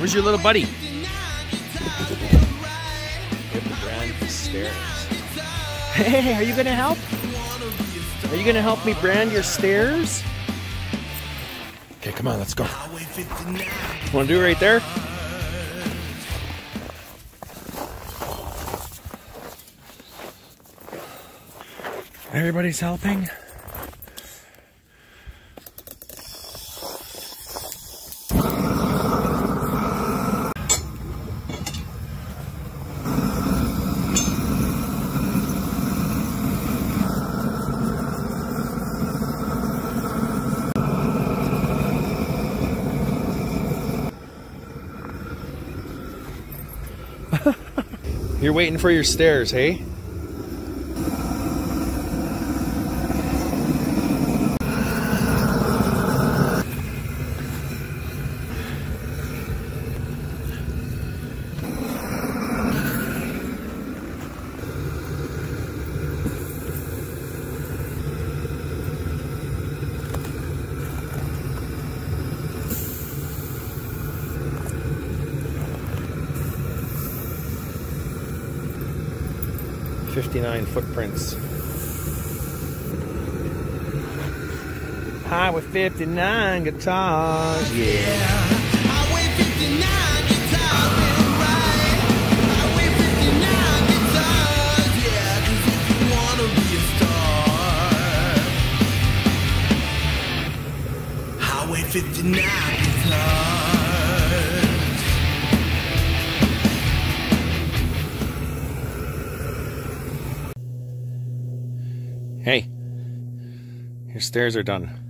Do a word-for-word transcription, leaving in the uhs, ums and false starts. Where's your little buddy? Hey, are you gonna help? Are you gonna help me brand your stairs? Okay, come on, let's go. Wanna do it right there? Everybody's helping. You're waiting for your stairs, hey? fifty-nine footprints. Hwy fifty-nine guitars, yeah. Hwy fifty-nine guitars. Hey, your stairs are done.